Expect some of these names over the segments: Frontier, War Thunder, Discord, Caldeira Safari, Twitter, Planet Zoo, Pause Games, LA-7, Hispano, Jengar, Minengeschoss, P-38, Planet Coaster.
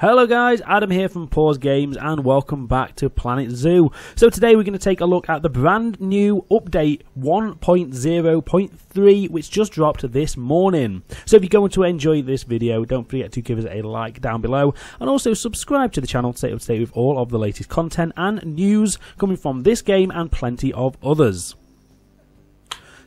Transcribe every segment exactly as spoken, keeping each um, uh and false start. Hello guys, Adam here from Pause Games and welcome back to Planet Zoo. So today we're going to take a look at the brand new update one point oh point three which just dropped this morning. So if you're going to enjoy this video, don't forget to give us a like down below and also subscribe to the channel to stay up to date with all of the latest content and news coming from this game and plenty of others.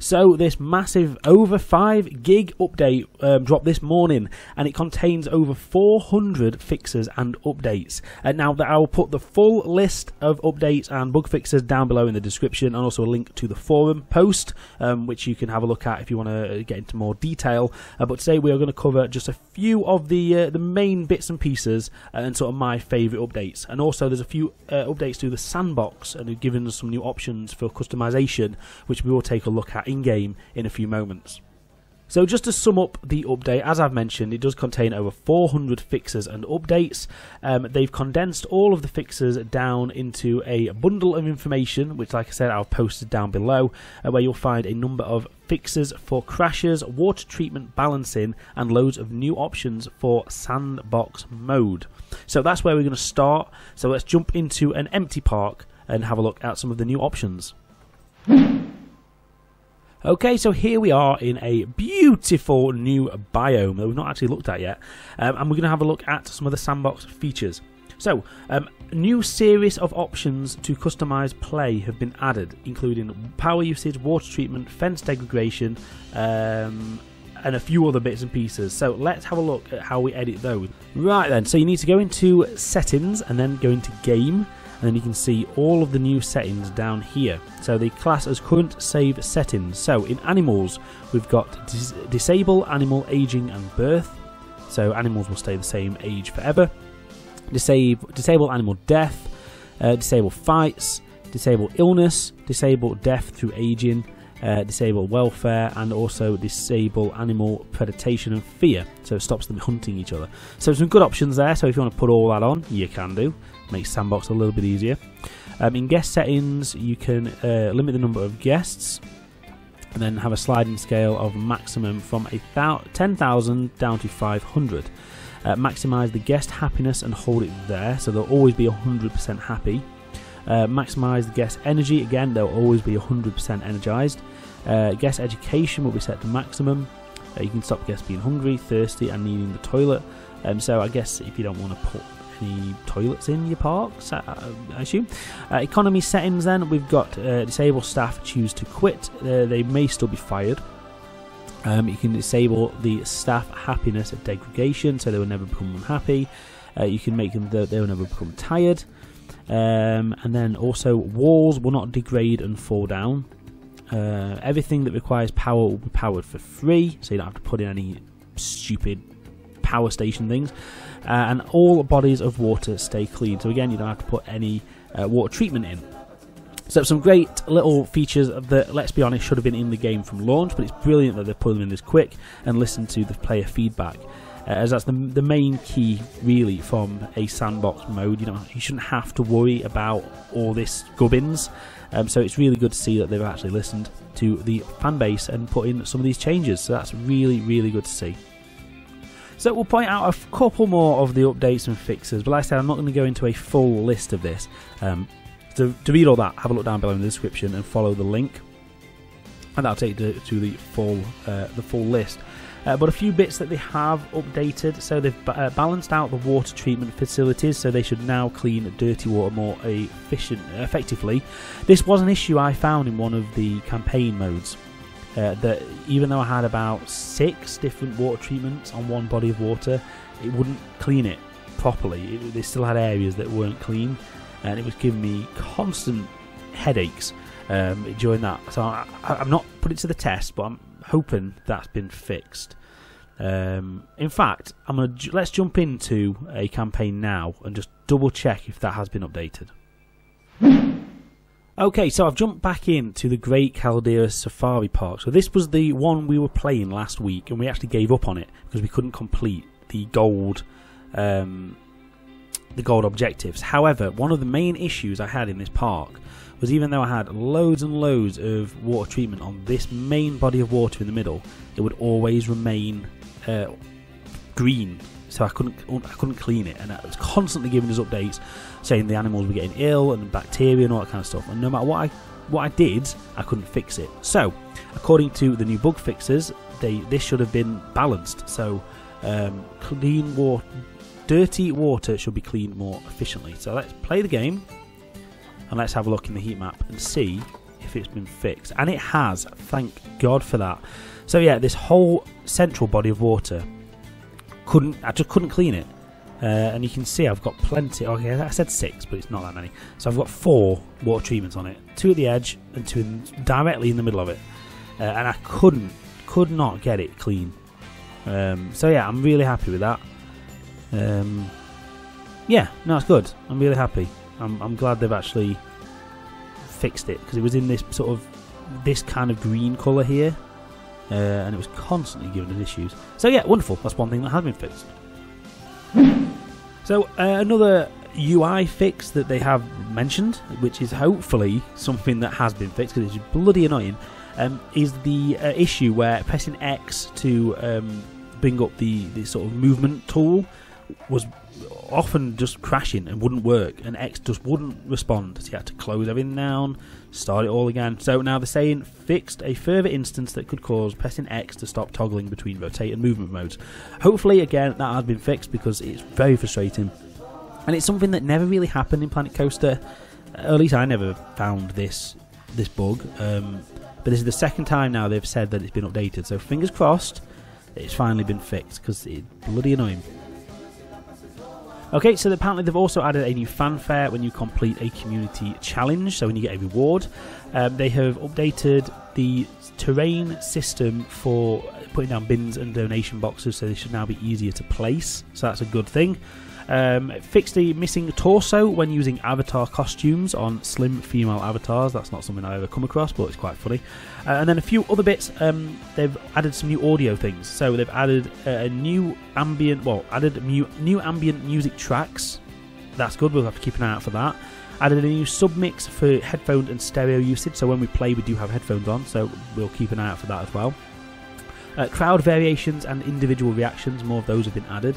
So this massive over five gig update um, dropped this morning and it contains over four hundred fixes and updates. And now that I'll put the full list of updates and bug fixes down below in the description and also a link to the forum post um, which you can have a look at if you want to get into more detail. Uh, but today we are going to cover just a few of the uh, the main bits and pieces and sort of my favourite updates. And also there's a few uh, updates to the sandbox and they've given us some new options for customization which we will take a look at in-game in a few moments. So just to sum up the update, as I've mentioned, it does contain over four hundred fixes and updates. Um, they've condensed all of the fixes down into a bundle of information, which like I said, I've posted down below, uh, where you'll find a number of fixes for crashes, water treatment balancing, and loads of new options for sandbox mode. So that's where we're going to start. So let's jump into an empty park and have a look at some of the new options. Okay, so here we are in a beautiful new biome that we've not actually looked at yet, um, and we're going to have a look at some of the sandbox features. So, um, new series of options to customise play have been added, including power usage, water treatment, fence degradation, um, and a few other bits and pieces. So let's have a look at how we edit those. Right then, so you need to go into settings and then go into game. And then you can see all of the new settings down here. So they class as current save settings. So in animals, we've got dis disable animal aging and birth. So animals will stay the same age forever. Disable, disable animal death, uh, disable fights, disable illness, disable death through aging, uh, disable welfare, and also disable animal predation and fear. So it stops them hunting each other. So some good options there. So if you want to put all that on, you can do. Makes sandbox a little bit easier. Um, in guest settings, you can uh, limit the number of guests and then have a sliding scale of maximum from ten thousand down to five hundred. Uh, maximize the guest happiness and hold it there, so they'll always be one hundred percent happy. Uh, maximize the guest energy, again, they'll always be one hundred percent energized. Uh, guest education will be set to maximum. Uh, you can stop guests being hungry, thirsty, and needing the toilet. Um, so I guess if you don't want to put any toilets in your parks, I assume. Uh, economy settings then, we've got uh, disable staff choose to quit, uh, they may still be fired. Um, you can disable the staff happiness at degradation, so they will never become unhappy. Uh, you can make them, they will never become tired. Um, and then also walls will not degrade and fall down. Uh, everything that requires power will be powered for free, so you don't have to put in any stupid power station things, uh, and all bodies of water stay clean, so again you don't have to put any uh, water treatment in. So some great little features that, let's be honest, should have been in the game from launch, but it's brilliant that they've put them in this quick and listened to the player feedback, uh, as that's the, the main key really from a sandbox mode. You know, you shouldn't have to worry about all this gubbins, um, so it's really good to see that they've actually listened to the fan base and put in some of these changes, so that's really really good to see. So we'll point out a couple more of the updates and fixes, but like I said, I'm not going to go into a full list of this. Um, to, to read all that, have a look down below in the description and follow the link, and that'll take you to, to the full uh, the full list. Uh, but a few bits that they have updated, so they've uh, balanced out the water treatment facilities, so they should now clean dirty water more efficient, effectively. This was an issue I found in one of the campaign modes. Uh, that even though I had about six different water treatments on one body of water, it wouldn't clean it properly. It, they still had areas that weren't clean, and it was giving me constant headaches um, during that. So I, I, I've not put it to the test, but I'm hoping that's been fixed. Um, in fact, I'm gonna ju let's jump into a campaign now and just double check if that has been updated. Okay, so I've jumped back into the Great Caldeira Safari Park. So this was the one we were playing last week, and we actually gave up on it because we couldn't complete the gold, um, the gold objectives. However, one of the main issues I had in this park was, even though I had loads and loads of water treatment on this main body of water in the middle, it would always remain uh, green, so I couldn't I couldn't clean it, and it was constantly giving us updates saying the animals were getting ill and bacteria and all that kind of stuff, and no matter what I what I did, I couldn't fix it. So according to the new bug fixes, they this should have been balanced, so um, clean water, dirty water should be cleaned more efficiently. So let's play the game and let's have a look in the heat map and see if it's been fixed. And it has, thank God for that. So yeah, this whole central body of water, couldn't I just couldn't clean it. Uh, and you can see I've got plenty, okay, I said six, but it's not that many. So I've got four water treatments on it, two at the edge and two in, directly in the middle of it. Uh, and I couldn't, could not get it clean. Um, so yeah, I'm really happy with that. Um, yeah, no, it's good. I'm really happy. I'm, I'm glad they've actually fixed it, because it was in this sort of this kind of green colour here, uh, and it was constantly giving us issues. So yeah, wonderful. That's one thing that has been fixed. So uh, another U I fix that they have mentioned, which is hopefully something that has been fixed because it's bloody annoying, um, is the uh, issue where pressing X to um, bring up the, the sort of movement tool was often just crashing and wouldn't work, and X just wouldn't respond, so you had to close everything down, start it all again. So now they're saying fixed a further instance that could cause pressing X to stop toggling between rotate and movement modes. Hopefully again that has been fixed, because it's very frustrating, and it's something that never really happened in Planet Coaster, or at least I never found this this bug, um, but this is the second time now they've said that it's been updated, so fingers crossed it's finally been fixed, because it's bloody annoying. Okay, so apparently they've also added a new fanfare when you complete a community challenge, so when you get a reward. Um, they have updated the terrain system for putting down bins and donation boxes, so they should now be easier to place, so that's a good thing. Um, fixed the missing torso when using avatar costumes on slim female avatars. That's not something I ever come across, but it's quite funny. Uh, and then a few other bits. Um, they've added some new audio things. So they've added a new ambient, well, added new, new ambient music tracks. That's good. We'll have to keep an eye out for that. Added a new submix for headphone and stereo usage. So when we play, we do have headphones on, so we'll keep an eye out for that as well. Uh, crowd variations and individual reactions. More of those have been added.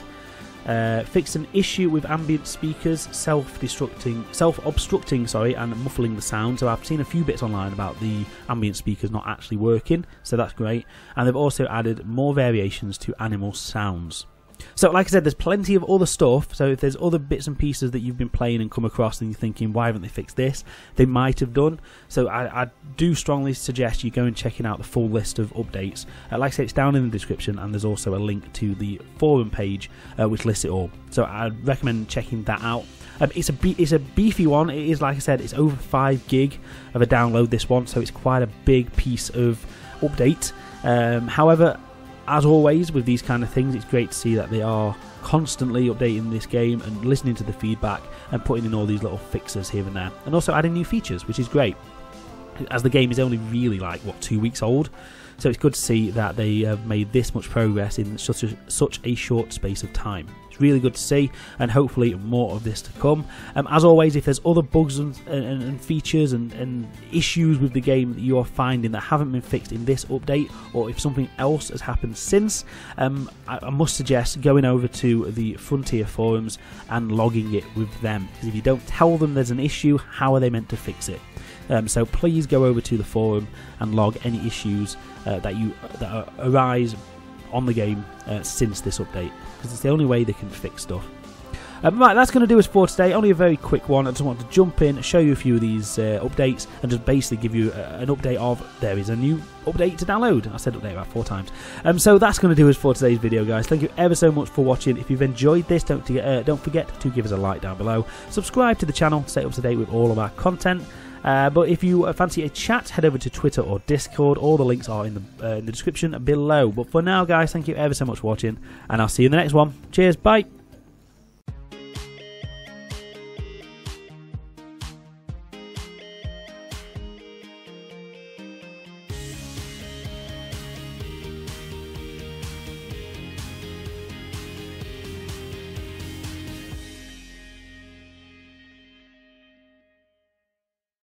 Uh, fixed an issue with ambient speakers self-destructing, self-obstructing, sorry, and muffling the sound. So I've seen a few bits online about the ambient speakers not actually working, so that's great. And they've also added more variations to animal sounds. So like I said, there's plenty of other stuff, so if there's other bits and pieces that you've been playing and come across and you're thinking, why haven't they fixed this? They might have done. So I, I do strongly suggest you go and checking out the full list of updates. Uh, like I said, it's down in the description, and there's also a link to the forum page uh, which lists it all. So I'd recommend checking that out. Um, it's, a be it's a beefy one. It is, like I said, it's over five gig of a download, this one, so it's quite a big piece of update. Um, however, as always with these kind of things, it's great to see that they are constantly updating this game and listening to the feedback and putting in all these little fixes here and there, and also adding new features, which is great, as the game is only really like, what, two weeks old, so it's good to see that they have made this much progress in such a, such a short space of time. It's really good to see, and hopefully more of this to come. Um, as always, if there's other bugs and, and, and features and, and issues with the game that you are finding that haven't been fixed in this update, or if something else has happened since, um, I, I must suggest going over to the Frontier forums and logging it with them, because if you don't tell them there's an issue, how are they meant to fix it? Um, so please go over to the forum and log any issues uh, that you that are, arise on the game uh, since this update, because it's the only way they can fix stuff. Um, right, that's going to do us for today. Only a very quick one. I just want to jump in, show you a few of these uh, updates, and just basically give you uh, an update of there is a new update to download. I said update about four times. Um, so that's going to do us for today's video, guys. Thank you ever so much for watching. If you've enjoyed this, don't uh, don't forget to give us a like down below. Subscribe to the channel to stay up to date with all of our content. Uh, but if you fancy a chat, head over to Twitter or Discord. All the links are in the, uh, in the description below. But for now, guys, thank you ever so much for watching, and I'll see you in the next one. Cheers, bye!